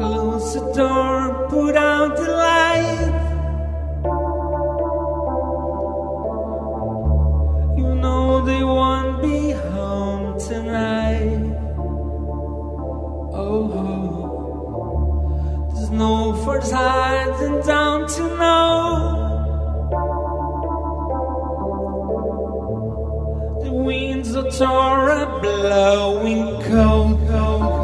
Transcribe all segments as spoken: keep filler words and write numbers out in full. Close the door, put out the light. You know they won't be home tonight. Oh, there's no further sides and down to know. The winds of Tor are blowing cold, cold, cold.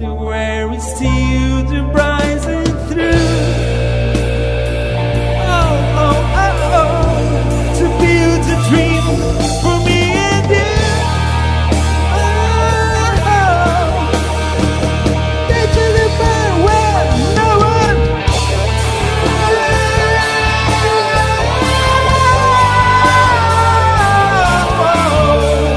The where is still the rising through. Oh, oh, oh, oh, to build a dream for me and you. Oh, oh, they do the fire where no one. Oh, oh, oh, oh.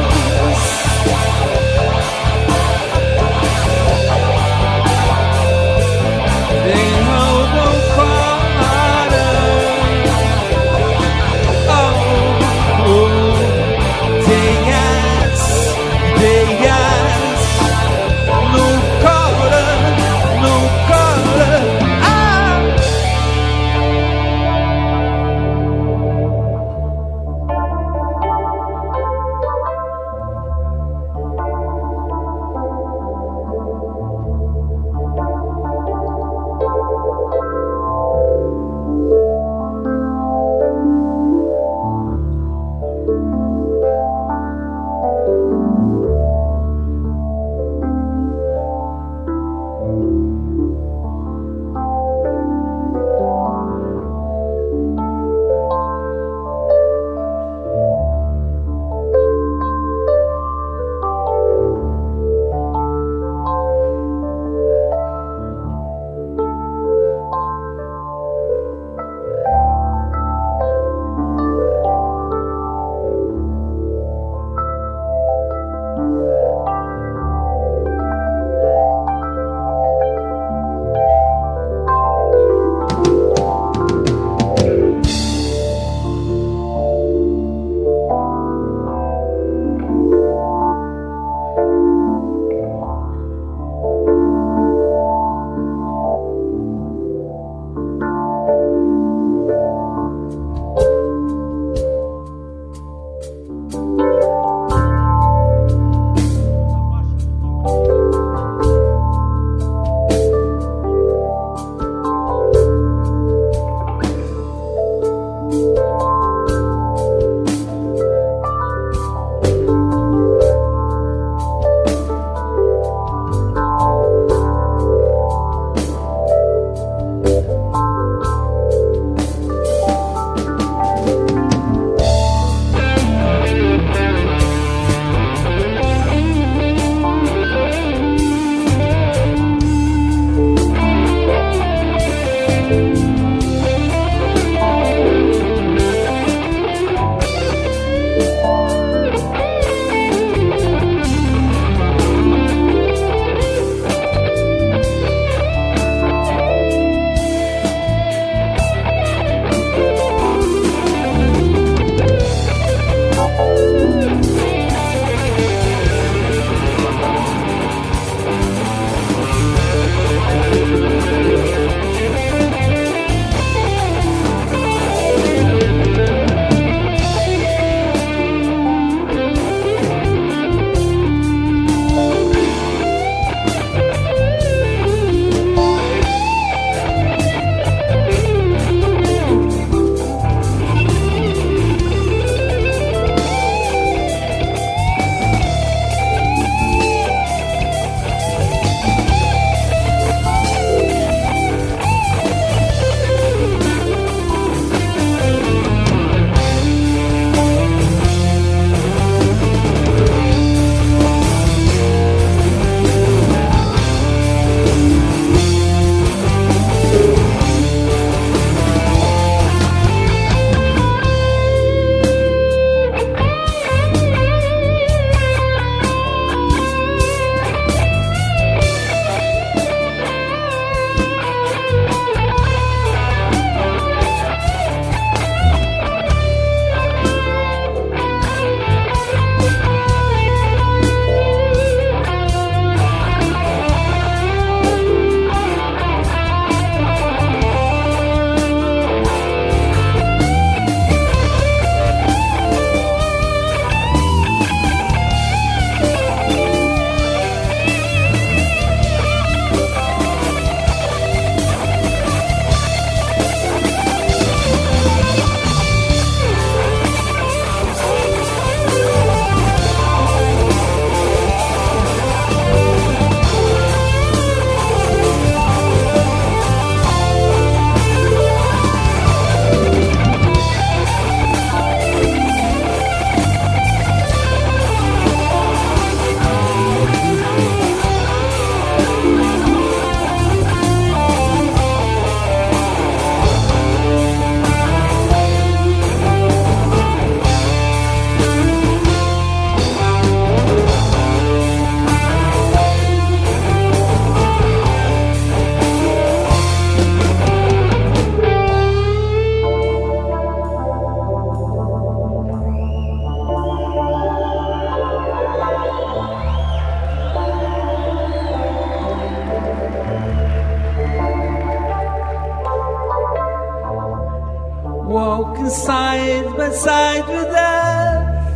side by side with death.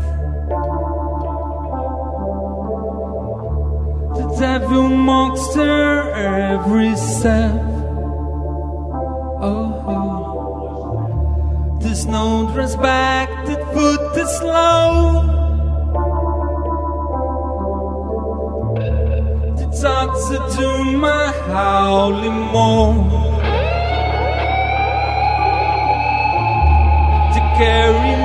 The devil mocks her every step. Oh, oh. There's no respect, that foot is slow. Answer to my howling moan. To carry